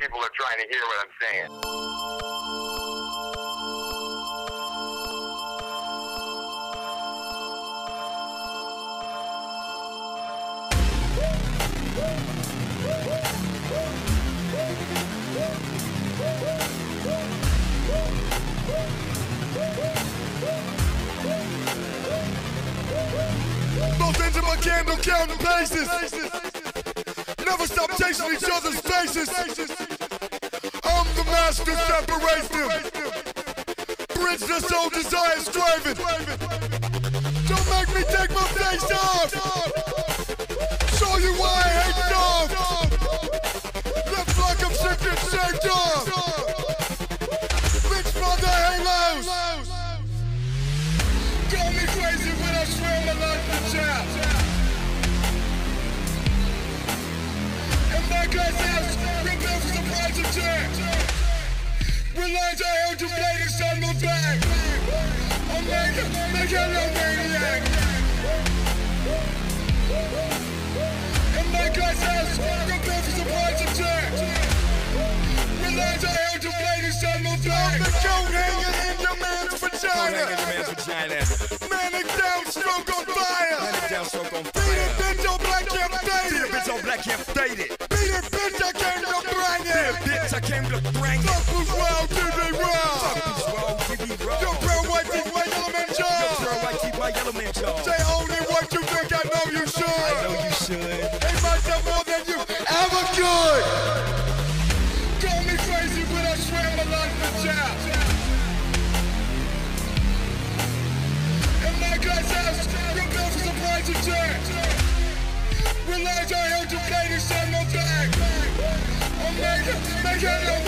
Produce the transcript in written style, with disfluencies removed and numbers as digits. people are trying to hear what I'm saying. Both ends of my candle counting paces. Never stop chasing each other's faces. I'm the master separates them. Bridge their soul desires striving. Don't make me take my face off. Show you why I hate dogs. Left like I'm sick and shake off. Bitch mother halos. Call me crazy when I swear my life to child. And like ourselves, rebuilt from the price of change. Realize I held your latest on my back. I'll make a no maniac. And like ourselves, rebuilt from the price of change. Realize I held your latest on my back. I'm the goat hanging in your man's vagina. Manic down, stroke on fire. Manic down, stroke on fire. Beat it, bitch, on black, can't fade it. Beat it, bitch, on black, can't fade it. Beat it, bitch, I came to bring it. Beat it, bitch, I came to bring it. Talk who's wild, give me wild. Talk who's wild, give me wild. Your brown white, keep my yellow man jaw. Your brown white, keep my yellow man jaw. Say only what you think, I know you should. I know you should. They might know more than you ever could. Call me crazy, but I swear my life is out. Ourselves, rebuilt from the price of change. Realize I held your latest on my back. I'll make it,